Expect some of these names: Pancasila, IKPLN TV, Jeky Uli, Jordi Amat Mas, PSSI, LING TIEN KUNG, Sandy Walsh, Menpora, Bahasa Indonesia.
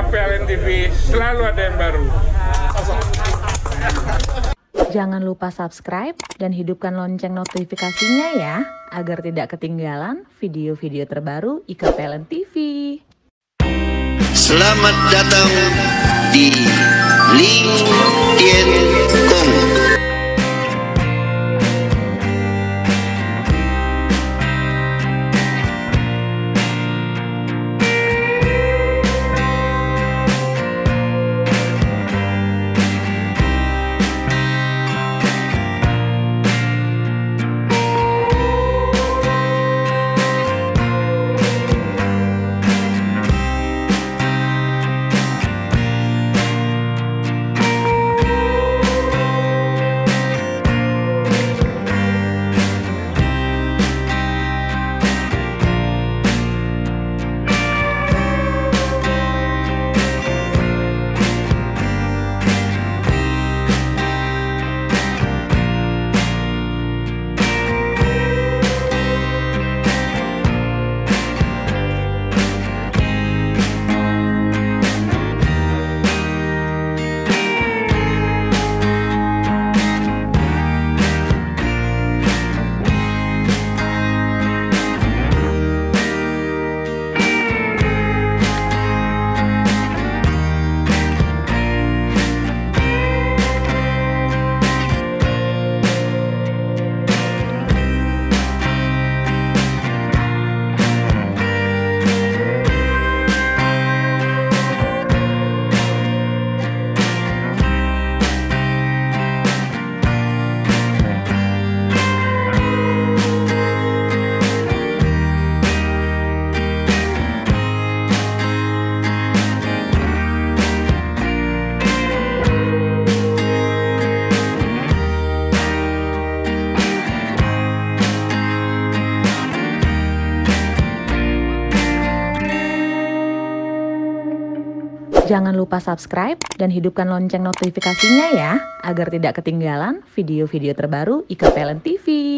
IKPLN TV selalu ada yang baru. Jangan lupa subscribe dan hidupkan lonceng notifikasinya ya, agar tidak ketinggalan video-video terbaru IKPLN TV. Selamat datang di LING TIEN KUNG. Jangan lupa subscribe dan hidupkan lonceng notifikasinya ya, agar tidak ketinggalan video-video terbaru IKPLN TV.